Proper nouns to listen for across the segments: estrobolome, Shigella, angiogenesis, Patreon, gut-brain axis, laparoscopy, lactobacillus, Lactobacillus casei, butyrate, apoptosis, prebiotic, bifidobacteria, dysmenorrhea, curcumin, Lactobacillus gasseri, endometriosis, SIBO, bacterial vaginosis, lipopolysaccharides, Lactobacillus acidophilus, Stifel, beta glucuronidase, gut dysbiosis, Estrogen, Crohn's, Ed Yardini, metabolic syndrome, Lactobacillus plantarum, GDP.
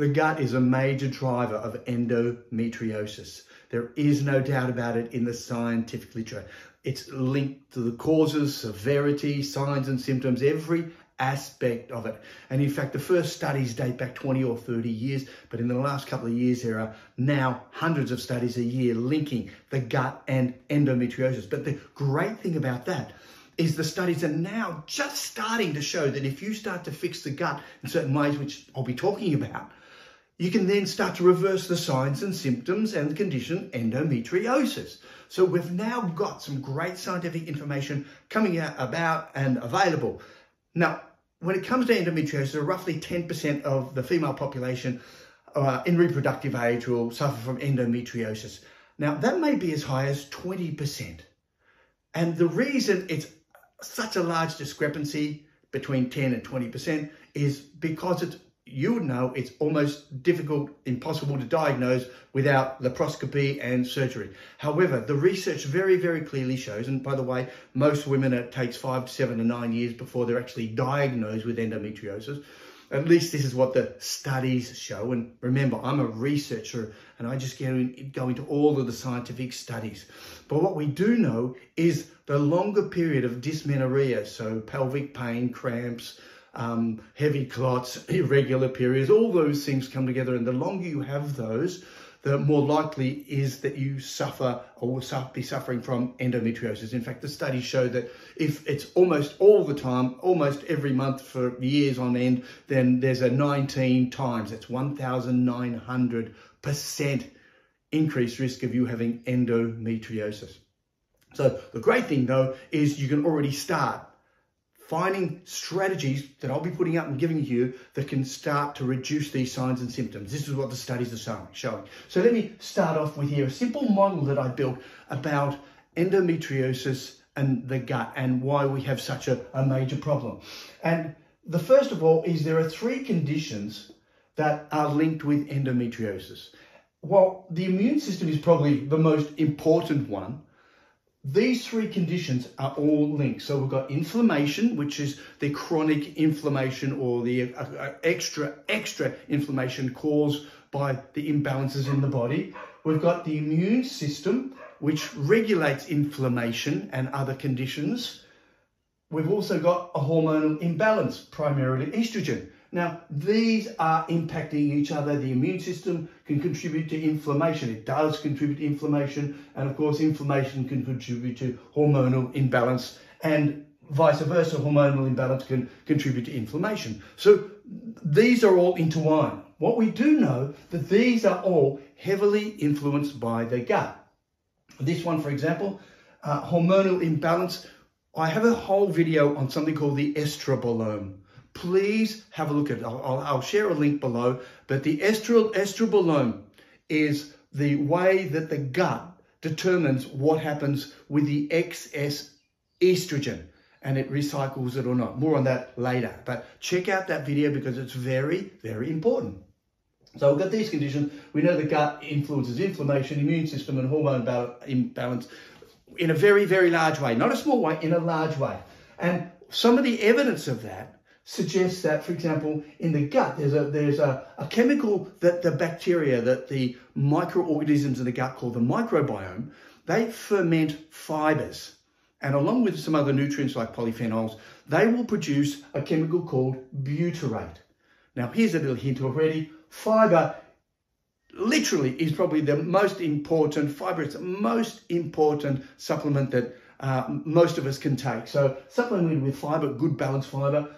The gut is a major driver of endometriosis. There is no doubt about it in the scientific literature. It's linked to the causes, severity, signs and symptoms, every aspect of it. And in fact, the first studies date back 20 or 30 years, but in the last couple of years, there are now hundreds of studies a year linking the gut and endometriosis. But the great thing about that is the studies are now just starting to show that if you start to fix the gut in certain ways, which I'll be talking about, you can then start to reverse the signs and symptoms and the condition endometriosis. So we've now got some great scientific information coming out about and available. Now, when it comes to endometriosis, roughly 10% of the female population in reproductive age will suffer from endometriosis. Now, that may be as high as 20%. And the reason it's such a large discrepancy between 10 and 20% is because it's, you would know, it's almost difficult, impossible to diagnose without laparoscopy and surgery. However, the research very, very clearly shows, and by the way, most women, it takes 5 to 7 to 9 years before they're actually diagnosed with endometriosis. At least this is what the studies show. And remember, I'm a researcher and I just go into all of the scientific studies. But what we do know is the longer period of dysmenorrhea, so pelvic pain, cramps, heavy clots, irregular periods, all those things come together, and the longer you have those, the more likely is that you suffer or will be suffering from endometriosis. In fact, the studies show that if it's almost all the time, almost every month for years on end, then there's a 19 times, that's 1,900% increased risk of you having endometriosis. So the great thing though is you can already start finding strategies that I'll be putting up and giving you that can start to reduce these signs and symptoms. This is what the studies are showing. So let me start off with here a simple model that I built about endometriosis and the gut and why we have such a major problem. And the first of all is there are three conditions that are linked with endometriosis. While the immune system is probably the most important one, these three conditions are all linked. So we've got inflammation, which is the chronic inflammation or the extra inflammation caused by the imbalances in the body. We've got the immune system, which regulates inflammation and other conditions. We've also got a hormonal imbalance, primarily estrogen. Now, these are impacting each other. The immune system can contribute to inflammation. It does contribute to inflammation. And of course, inflammation can contribute to hormonal imbalance, and vice versa, hormonal imbalance can contribute to inflammation. So these are all intertwined. What we do know that these are all heavily influenced by the gut. This one, for example, hormonal imbalance. I have a whole video on something called the estrobolome. Please have a look at it. I'll share a link below, but the estrobolome is the way that the gut determines what happens with the excess estrogen and it recycles it or not. More on that later, but check out that video because it's very, very important. So we've got these conditions. We know the gut influences inflammation, immune system and hormone imbalance in a very, very large way, not a small way, in a large way. And some of the evidence of that suggests that, for example, in the gut, there's a chemical that the bacteria, that the microorganisms in the gut called the microbiome, they ferment fibers. And along with some other nutrients like polyphenols, they will produce a chemical called butyrate. Now, here's a little hint already. Fiber literally is probably the most important, fiber is the most important supplement that most of us can take. So supplemented with fiber, good balanced fiber,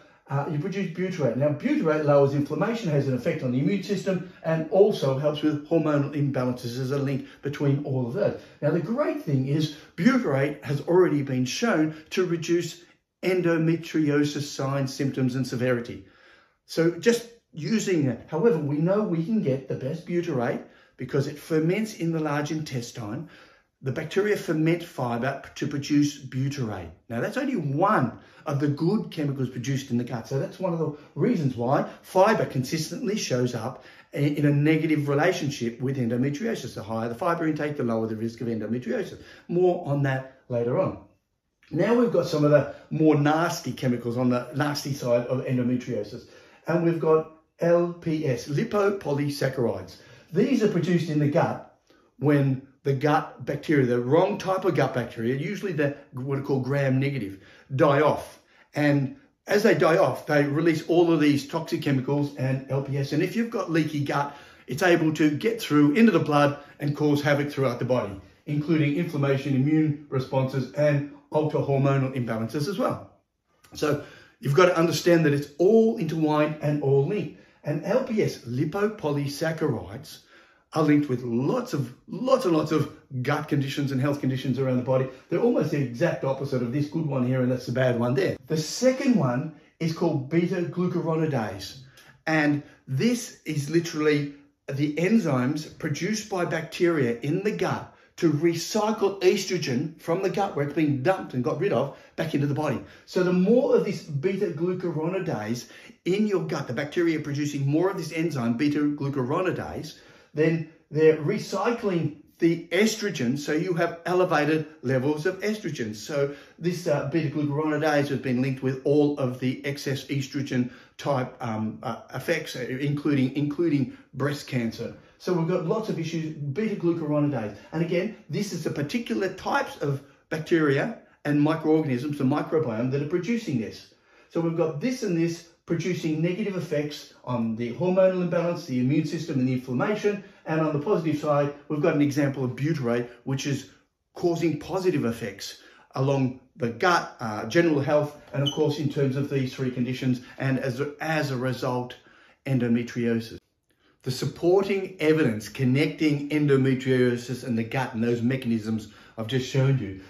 you produce butyrate. Now, butyrate lowers inflammation, has an effect on the immune system, and also helps with hormonal imbalances. There's a link between all of those. Now, the great thing is butyrate has already been shown to reduce endometriosis signs, symptoms, and severity. So just using it. However, we know we can get the best butyrate because it ferments in the large intestine. The bacteria ferment fiber to produce butyrate. Now, that's only one of the good chemicals produced in the gut. So that's one of the reasons why fiber consistently shows up in a negative relationship with endometriosis. The higher the fiber intake, the lower the risk of endometriosis. More on that later on. Now we've got some of the more nasty chemicals on the nasty side of endometriosis. And we've got LPS, lipopolysaccharides. These are produced in the gut when the gut bacteria, the wrong type of gut bacteria, usually the what are called gram-negative, die off. And as they die off, they release all of these toxic chemicals and LPS. And if you've got leaky gut, it's able to get through into the blood and cause havoc throughout the body, including inflammation, immune responses, and ultra-hormonal imbalances as well. So you've got to understand that it's all intertwined and all linked. And LPS, lipopolysaccharides, are linked with lots and lots of gut conditions and health conditions around the body. They're almost the exact opposite of this good one here, and that's the bad one there. The second one is called beta glucuronidase. And this is literally the enzymes produced by bacteria in the gut to recycle estrogen from the gut where it's being dumped and got rid of back into the body. So the more of this beta-glucuronidase in your gut, the bacteria producing more of this enzyme, beta-glucuronidase, then they're recycling the estrogen, so you have elevated levels of estrogen. So this beta-glucuronidase has been linked with all of the excess estrogen type effects, including breast cancer. So we've got lots of issues, beta-glucuronidase. And again, this is the particular types of bacteria and microorganisms, the microbiome, that are producing this. So we've got this and this producing negative effects on the hormonal imbalance, the immune system, and the inflammation. And on the positive side, we've got an example of butyrate, which is causing positive effects along the gut, general health, and of course, in terms of these three conditions, and as a result, endometriosis. The supporting evidence connecting endometriosis and the gut and those mechanisms I've just shown you,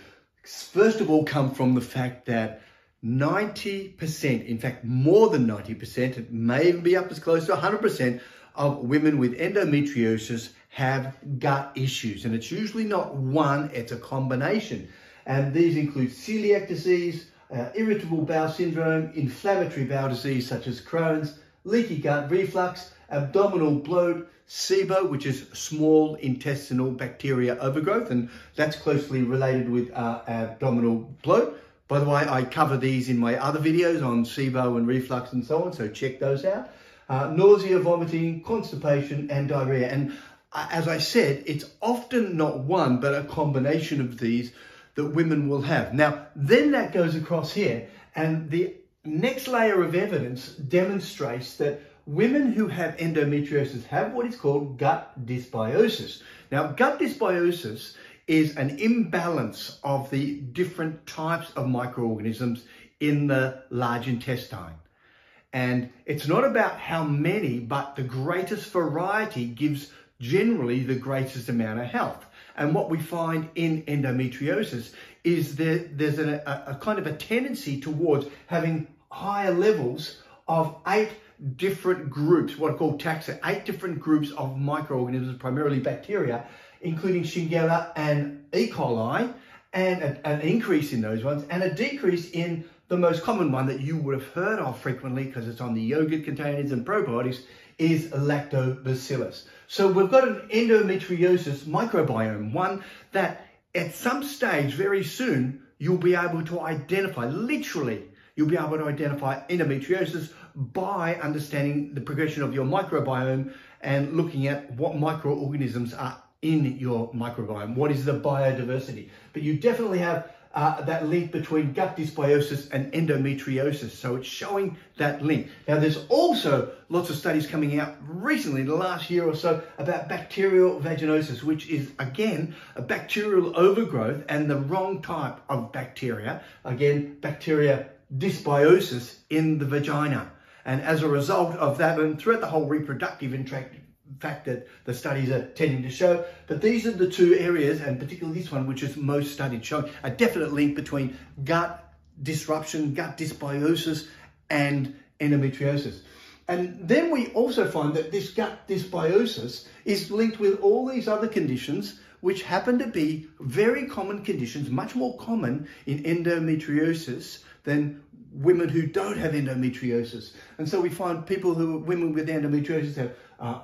first of all, come from the fact that 90%, in fact, more than 90%, it may be up as close to 100% of women with endometriosis have gut issues. And it's usually not one, it's a combination. And these include celiac disease, irritable bowel syndrome, inflammatory bowel disease such as Crohn's, leaky gut reflux, abdominal bloat, SIBO, which is small intestinal bacteria overgrowth, and that's closely related with abdominal bloat. By the way, I cover these in my other videos on SIBO and reflux and so on, so check those out. Nausea, vomiting, constipation, and diarrhea. And as I said, it's often not one, but a combination of these that women will have. Now, then that goes across here, and the next layer of evidence demonstrates that women who have endometriosis have what is called gut dysbiosis. Now, gut dysbiosis is an imbalance of the different types of microorganisms in the large intestine. And it's not about how many, but the greatest variety gives generally the greatest amount of health. And what we find in endometriosis is that there's a kind of a tendency towards having higher levels of 8 different groups, what are called taxa, 8 different groups of microorganisms, primarily bacteria, including Shigella and E. coli, and an increase in those ones, and a decrease in the most common one that you would have heard of frequently because it's on the yogurt containers and probiotics, is Lactobacillus. So we've got an endometriosis microbiome, one that at some stage very soon you'll be able to identify, literally you'll be able to identify endometriosis by understanding the progression of your microbiome and looking at what microorganisms are in your microbiome, what is the biodiversity. But you definitely have that link between gut dysbiosis and endometriosis. So it's showing that link. Now, there's also lots of studies coming out recently in the last year or so about bacterial vaginosis, which is, again, a bacterial overgrowth and the wrong type of bacteria. Again, bacteria dysbiosis in the vagina. And as a result of that, and throughout the whole reproductive fact that the studies are tending to show, but these are the two areas, and particularly this one, which is most studied, showing a definite link between gut disruption, gut dysbiosis, and endometriosis. And then we also find that this gut dysbiosis is linked with all these other conditions, which happen to be very common conditions, much more common in endometriosis than women who don't have endometriosis. And so we find people who are women with endometriosis have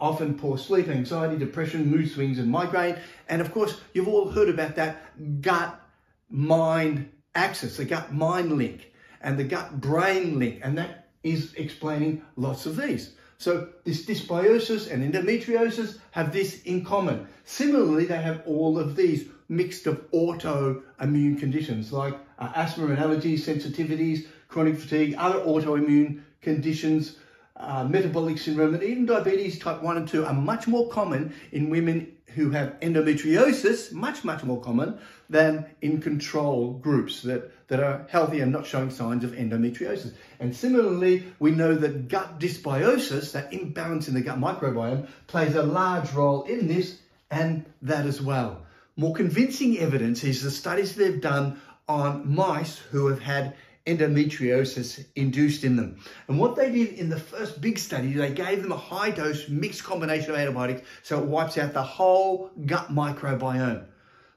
often poor sleep, anxiety, depression, mood swings, and migraine. And of course, you've all heard about that gut-mind axis, the gut-mind link, and the gut-brain link, and that is explaining lots of these. So this dysbiosis and endometriosis have this in common. Similarly, they have all of these mixed of autoimmune conditions like asthma and allergies, sensitivities, chronic fatigue, other autoimmune conditions, metabolic syndrome, and even diabetes type 1 and 2 are much more common in women who have endometriosis, much more common than in control groups that are healthy and not showing signs of endometriosis. And similarly, we know that gut dysbiosis, that imbalance in the gut microbiome, plays a large role in this and that as well. More convincing evidence is the studies they've done on mice who have had endometriosis induced in them. And what they did in the first big study, they gave them a high dose mixed combination of antibiotics, so it wipes out the whole gut microbiome.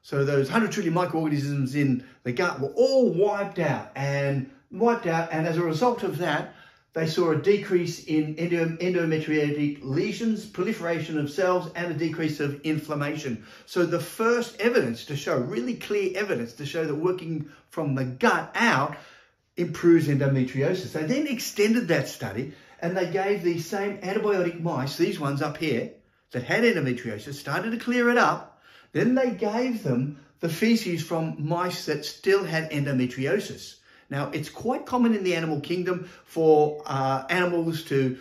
So those 100 trillion microorganisms in the gut were all wiped out. And as a result of that, they saw a decrease in endometriotic lesions, proliferation of cells, and a decrease of inflammation. So the first evidence to show, really clear evidence to show that working from the gut out improves endometriosis. They then extended that study and they gave the same antibiotic mice, these ones up here, that had endometriosis, started to clear it up. Then they gave them the feces from mice that still had endometriosis. Now, it's quite common in the animal kingdom for animals to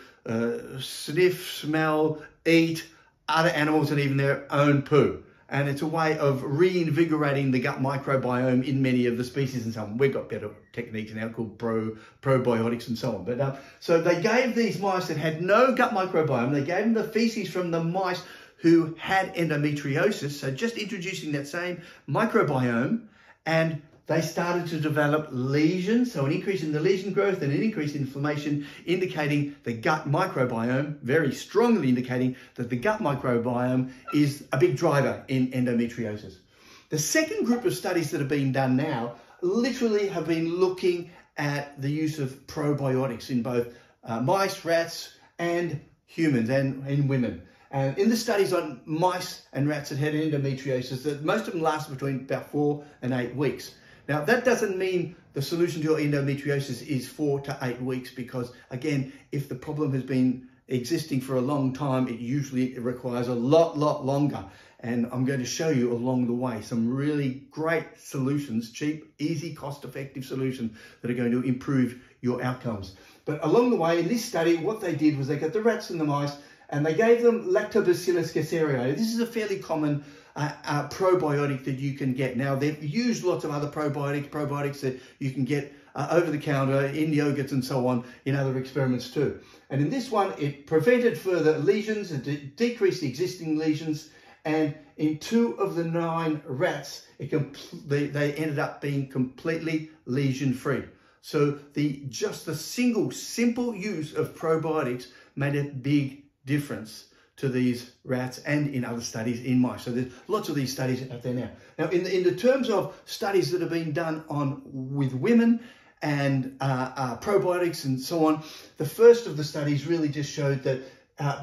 sniff, smell, eat other animals and even their own poo. And it's a way of reinvigorating the gut microbiome in many of the species and so on. We've got better techniques now called probiotics and so on. But so they gave these mice that had no gut microbiome, they gave them the feces from the mice who had endometriosis. So just introducing that same microbiome, and they started to develop lesions, so an increase in the lesion growth and an increase in inflammation, indicating the gut microbiome, very strongly indicating that the gut microbiome is a big driver in endometriosis. The second group of studies that have been done now literally have been looking at the use of probiotics in both mice, rats, and humans, and in women. And in the studies on mice and rats that had endometriosis, that most of them lasted between about 4 and 8 weeks. Now, that doesn't mean the solution to your endometriosis is 4 to 8 weeks, because again, if the problem has been existing for a long time, it usually requires a lot longer. And I'm going to show you along the way some really great solutions, cheap, easy, cost-effective solutions that are going to improve your outcomes. But along the way, in this study, what they did was they got the rats and the mice and they gave them Lactobacillus casei. This is a fairly common probiotic that you can get. Now, they've used lots of other probiotics that you can get over the counter in yogurts and so on in other experiments too. And in this one, it prevented further lesions, it decreased existing lesions, and in 2 of the 9 rats, they ended up being completely lesion-free. So just the single simple use of probiotics made a big difference to these rats and in other studies in mice. So there's lots of these studies out there now. Now, in the terms of studies that have been done on with women and probiotics and so on, the first of the studies really just showed that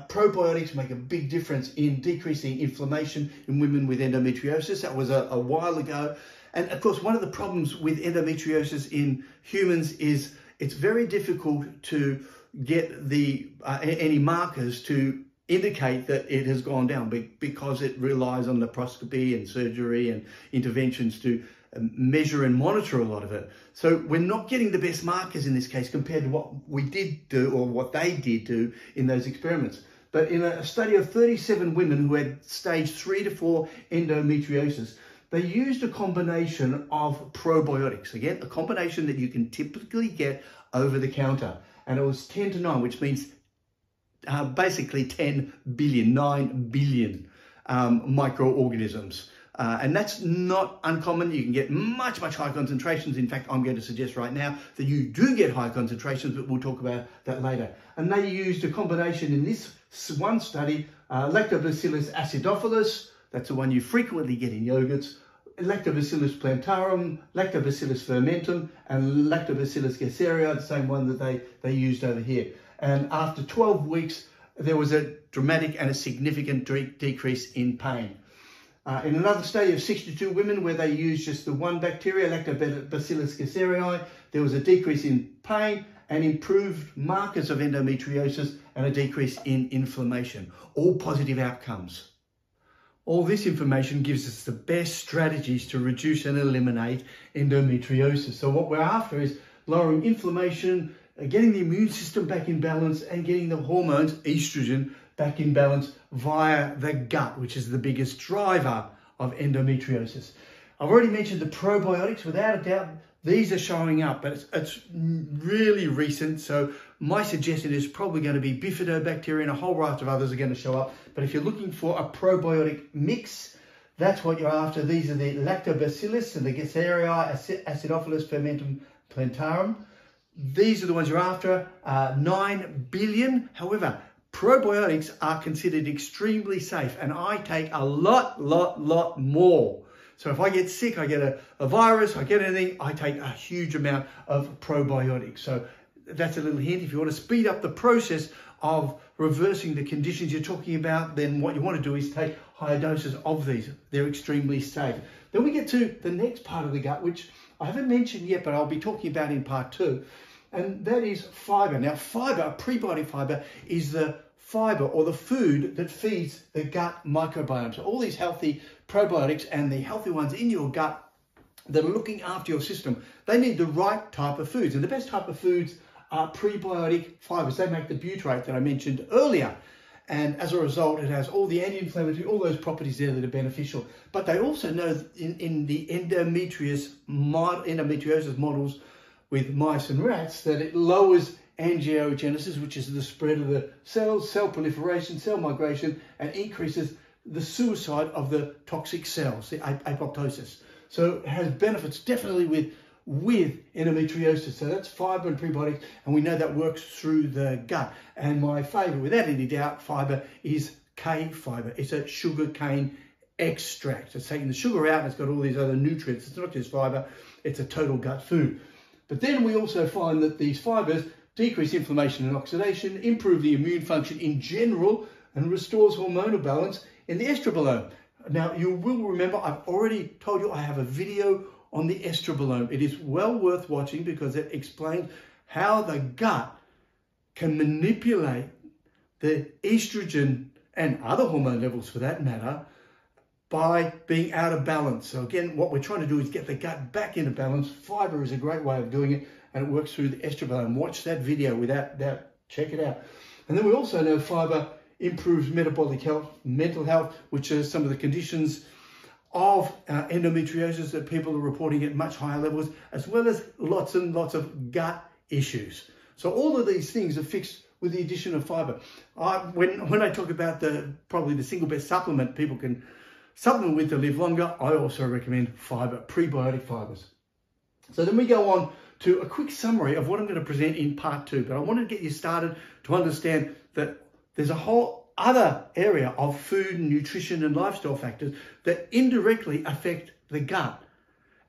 probiotics make a big difference in decreasing inflammation in women with endometriosis. That was a while ago. And of course, one of the problems with endometriosis in humans is it's very difficult to get the any markers to indicate that it has gone down, because it relies on laparoscopy and surgery and interventions to measure and monitor a lot of it. So we're not getting the best markers in this case compared to what we did do or what they did do in those experiments. But in a study of 37 women who had stage 3 to 4 endometriosis, they used a combination of probiotics. Again, a combination that you can typically get over the counter. And it was 10 to 9, which means basically 9 billion microorganisms. And that's not uncommon. You can get much higher concentrations. In fact, I'm going to suggest right now that you do get high concentrations, but we'll talk about that later. And they used a combination in this one study, Lactobacillus acidophilus, that's the one you frequently get in yogurts, Lactobacillus plantarum, Lactobacillus fermentum, and Lactobacillus gasseri, the same one that they used over here. And after 12 weeks, there was a dramatic and a significant decrease in pain. In another study of 62 women where they used just the one bacteria, Lactobacillus casei, there was a decrease in pain and improved markers of endometriosis and a decrease in inflammation. All positive outcomes. All this information gives us the best strategies to reduce and eliminate endometriosis. So what we're after is lowering inflammation, getting the immune system back in balance, and getting the hormones, estrogen, back in balance via the gut, which is the biggest driver of endometriosis. I've already mentioned the probiotics. Without a doubt, these are showing up, but it's really recent. So my suggestion is probably going to be bifidobacteria, and a whole raft of others are going to show up. But if you're looking for a probiotic mix, that's what you're after. These are the Lactobacillus and the gasseri, acidophilus, fermentum, plantarum. These are the ones you're after. 9 billion. However, probiotics are considered extremely safe, and I take a lot more. So if I get sick, I get a virus, I get anything, I take a huge amount of probiotics. So that's a little hint. If you want to speed up the process of reversing the conditions you're talking about, then what you want to do is take higher doses of these. They're extremely safe. Then we get to the next part of the gut, which I haven't mentioned yet, but I'll be talking about in part 2. And that is fiber. Now fiber, prebiotic fiber, is the fiber or the food that feeds the gut microbiome. So all these healthy probiotics and the healthy ones in your gut that are looking after your system, they need the right type of foods. And the best type of foods are prebiotic fibers. They make the butyrate that I mentioned earlier. And as a result, it has all the anti-inflammatory, all those properties there that are beneficial. But they also know in the endometriosis models with mice and rats that it lowers angiogenesis, which is the spread of the cells, cell proliferation, cell migration, and increases the suicide of the toxic cells, the apoptosis. So it has benefits definitely with endometriosis. So that's fiber and prebiotics, and we know that works through the gut. And my favorite, without any doubt, fiber is K fiber. It's a sugar cane extract. It's taking the sugar out and it's got all these other nutrients. It's not just fiber, it's a total gut food. But then we also find that these fibers decrease inflammation and oxidation, improve the immune function in general, and restores hormonal balance in the estrobolome. Now, you will remember, I've already told you I have a video on the estrobolome. It is well worth watching because it explains how the gut can manipulate the estrogen and other hormone levels for that matter by being out of balance. So again, what we're trying to do is get the gut back into balance. Fiber is a great way of doing it, and it works through the estrobolome. Watch that video without doubt, check it out. And then we also know fiber improves metabolic health, mental health, which are some of the conditions of endometriosis that people are reporting at much higher levels, as well as lots and lots of gut issues. So all of these things are fixed with the addition of fiber. When I talk about probably the single best supplement people can supplement with to live longer, I also recommend fiber, prebiotic fibers. So then we go on to a quick summary of what I'm going to present in part 2, but I want to get you started to understand that there's a whole other area of food and nutrition and lifestyle factors that indirectly affect the gut.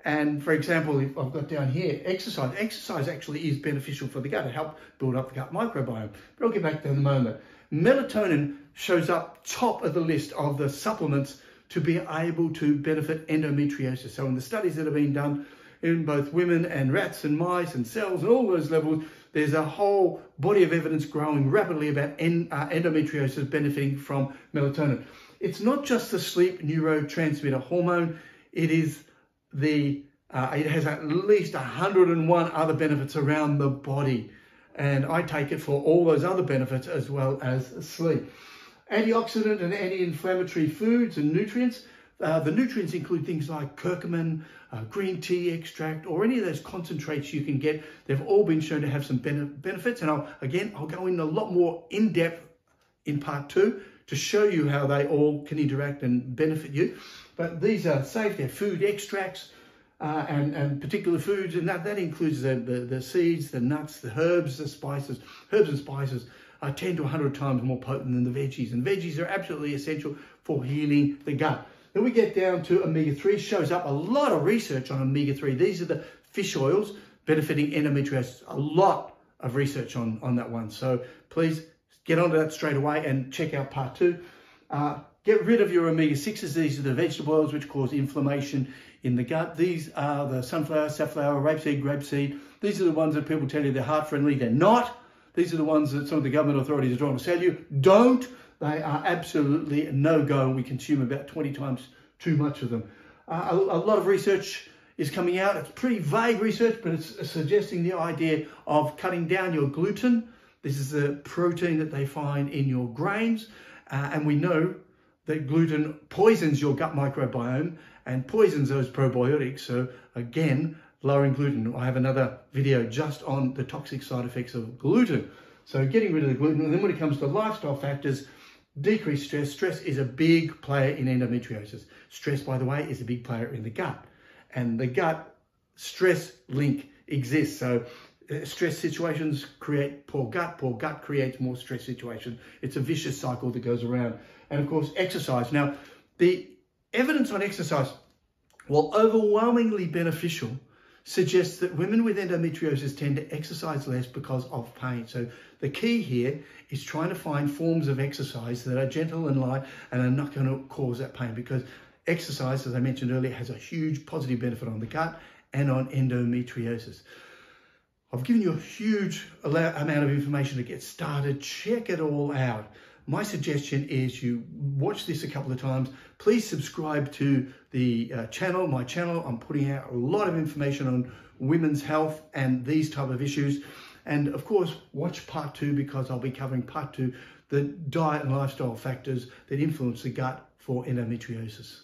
And for example, if I've got down here, exercise. Exercise actually is beneficial for the gut to help build up the gut microbiome, but I'll get back to that in a moment. Melatonin shows up top of the list of the supplements to be able to benefit endometriosis. So in the studies that have been done in both women and rats and mice and cells and all those levels, there's a whole body of evidence growing rapidly about endometriosis benefiting from melatonin. It's not just the sleep neurotransmitter hormone. It is it has at least 101 other benefits around the body. And I take it for all those other benefits as well as sleep. Antioxidant and anti-inflammatory foods and nutrients. The nutrients include things like curcumin, green tea extract, or any of those concentrates you can get. They've all been shown to have some benefits. And I'll go in a lot more in depth in part 2 to show you how they all can interact and benefit you. But these are safe. They're food extracts and particular foods. And that includes the seeds, the nuts, the herbs, the spices. Herbs and spices are 10 to 100 times more potent than the veggies. And veggies are absolutely essential for healing the gut. Then we get down to omega-3, shows up a lot of research on omega-3. These are the fish oils benefiting endometriosis. A lot of research on that one. So please get onto that straight away and check out part 2. Get rid of your omega-6s. These are the vegetable oils which cause inflammation in the gut. These are the sunflower, safflower, rapeseed, grapeseed. These are the ones that people tell you they're heart-friendly. They're not. These are the ones that some of the government authorities are trying to sell you. Don't. They are absolutely no-go, and we consume about 20 times too much of them. A lot of research is coming out. It's pretty vague research, but it's suggesting the idea of cutting down your gluten. This is the protein that they find in your grains. And we know that gluten poisons your gut microbiome and poisons those probiotics. So again, lowering gluten. I have another video just on the toxic side effects of gluten. So getting rid of the gluten. And then when it comes to lifestyle factors, decreased stress. Stress is a big player in endometriosis. Stress, by the way, is a big player in the gut. And the gut stress link exists. So stress situations create poor gut creates more stress situation. It's a vicious cycle that goes around. And of course, exercise. Now, the evidence on exercise, while overwhelmingly beneficial, suggests that women with endometriosis tend to exercise less because of pain. So the key here is trying to find forms of exercise that are gentle and light and are not going to cause that pain, because exercise, as I mentioned earlier, has a huge positive benefit on the gut and on endometriosis. I've given you a huge amount of information to get started. Check it all out. My suggestion is you watch this a couple of times. Please subscribe to the channel, my channel. I'm putting out a lot of information on women's health and these type of issues. And of course, watch part two, because I'll be covering part two, the diet and lifestyle factors that influence the gut for endometriosis.